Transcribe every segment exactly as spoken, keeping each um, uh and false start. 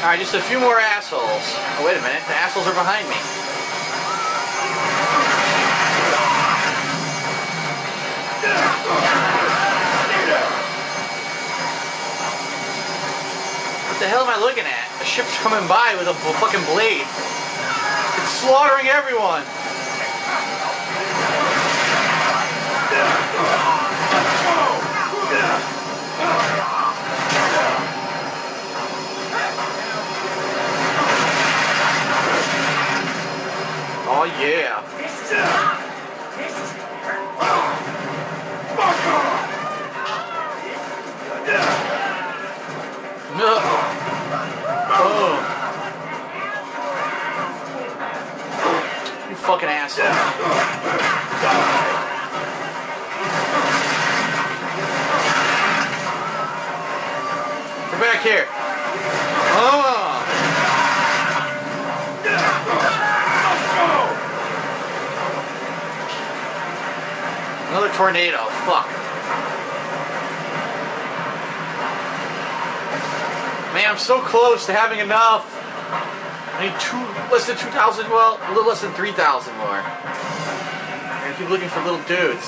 Alright, just a few more assholes. Oh, wait a minute. The assholes are behind me. What the hell am I looking at? A ship's coming by with a fucking blade. It's slaughtering everyone. Oh yeah. No. Oh. You fucking asshole. We're back here. Oh. Another tornado, fuck. Man, I'm so close to having enough. I need two, less than two thousand, well, a little less than three thousand more. I keep looking for little dudes.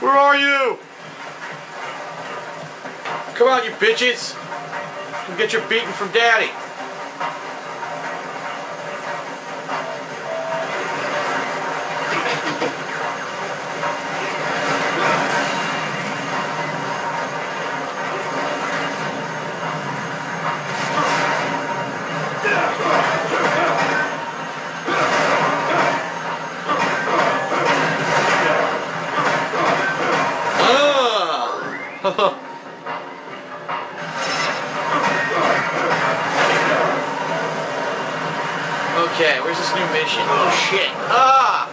Where are you? Come on, you bitches. Come get your beating from daddy. Okay, where's this new mission? Oh shit! Ah!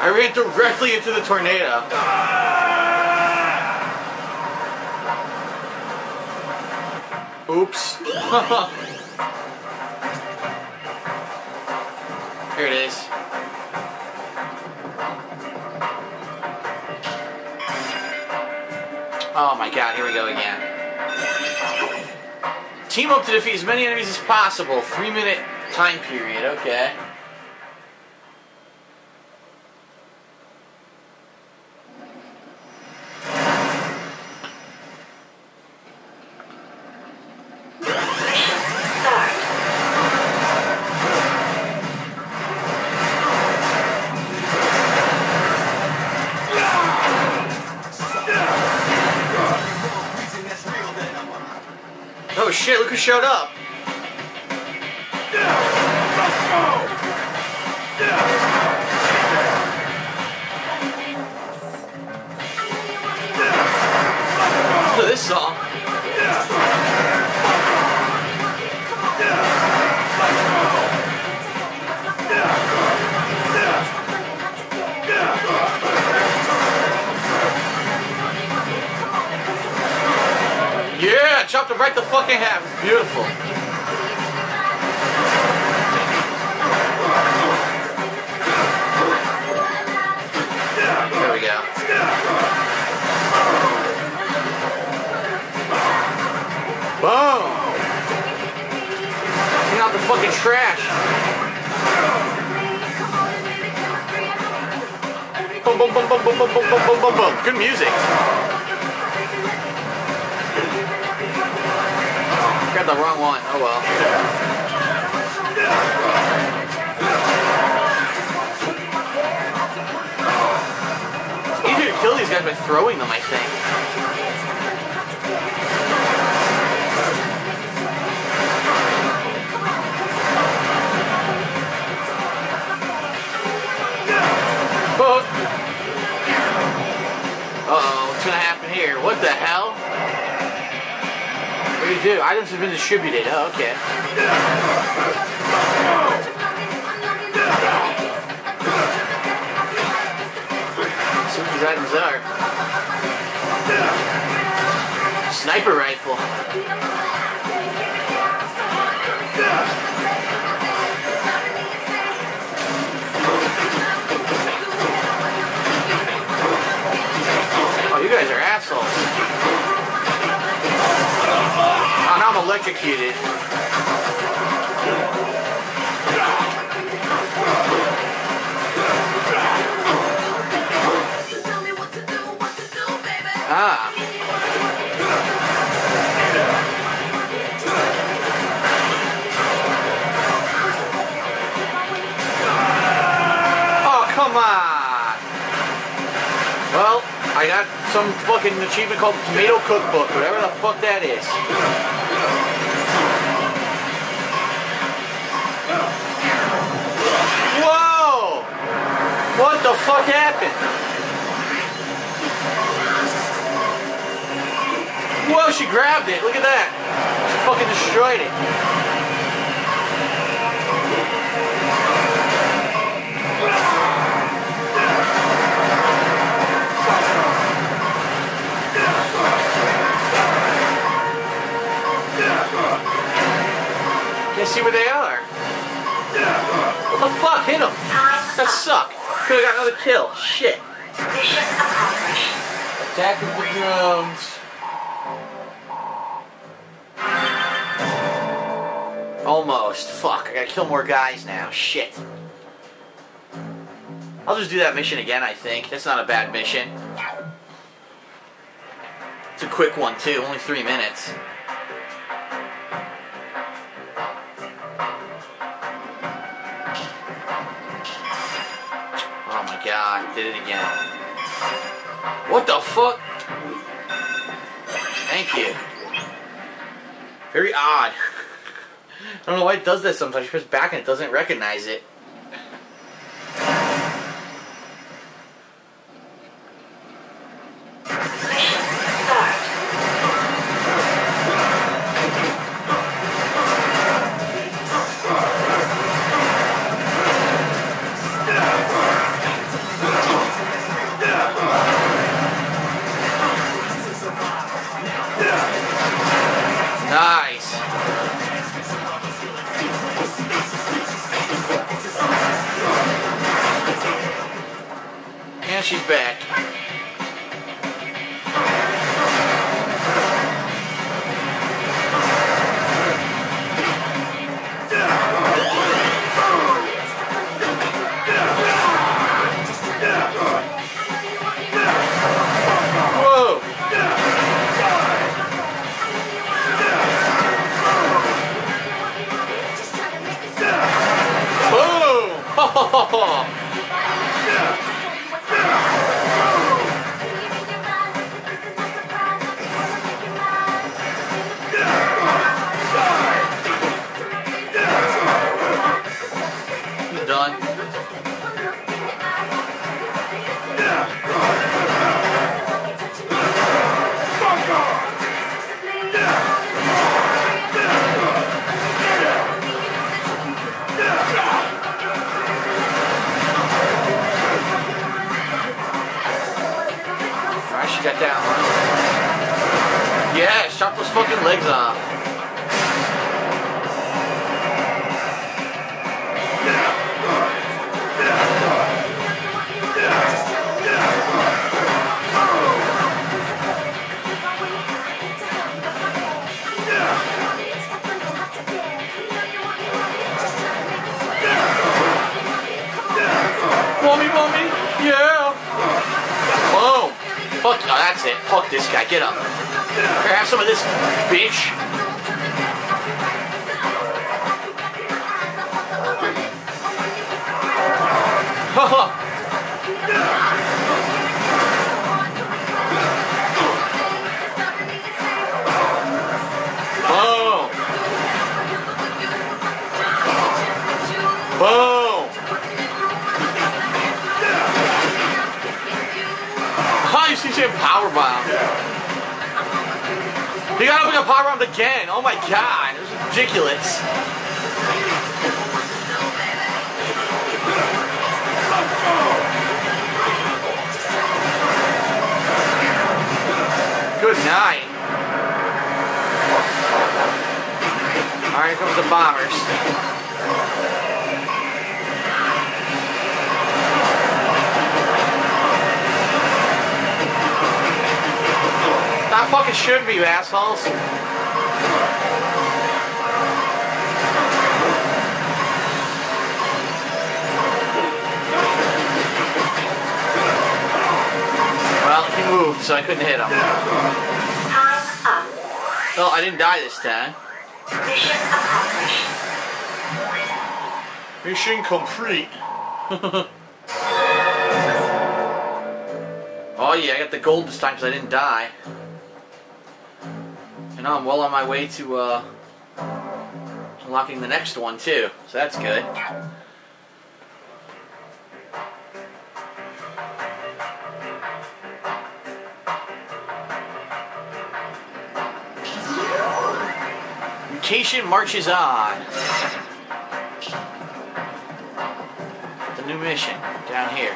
I ran directly into the tornado. Oops. Here it is. Oh my god, here we go again. Team up to defeat as many enemies as possible. Three minute time period, okay. Oh shit, look who showed up! Look at this song. Yeah, chopped him right the fuck in half. It's beautiful. There we go. Boom! Get out the fucking trash. Boom, boom, boom, boom, boom, boom, boom, boom, boom, boom. Good music. I got the wrong one. Oh well. It's easier to kill these guys by throwing them, I think. Uh oh, what's gonna happen here? What the hell? You do. Items have been distributed. Oh, okay. See what these items are. Sniper rifle. electrocuted. Ah. Oh, come on! Well, I got some fucking achievement called Tomato Cookbook, whatever the fuck that is. What the fuck happened? Whoa, she grabbed it. Look at that. She fucking destroyed it. Can't see where they are. What the fuck? Hit them. That sucked. Could have got another kill. Shit. Attack of the drones. Almost. Fuck. I gotta kill more guys now. Shit. I'll just do that mission again, I think. That's not a bad mission. It's a quick one, too. Only three minutes. God, did it again. What the fuck? Thank you. Very odd. I don't know why it does that sometimes. You press back and it doesn't recognize it. She's back. Whoa! Boom! Get down. Yeah, chop those fucking legs off. Mommy, mommy, yeah. Boom. Fuck, no, that's it. Fuck this guy. Get up. Here, have some of this, bitch. Boom. Boom. She had power bomb. He got up and got power bombed again. Oh my god, it was ridiculous. Good night. All right, here comes the bombers. I fucking should be, you assholes. Well, he moved, so I couldn't hit him. Time up. Well, I didn't die this time. Mission accomplished. Mission complete. Oh yeah, I got the gold this time because I didn't die. And now I'm well on my way to uh, unlocking the next one too, so that's good. Vacation marches on. The new mission down here.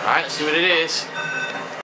Alright, let's see what it is.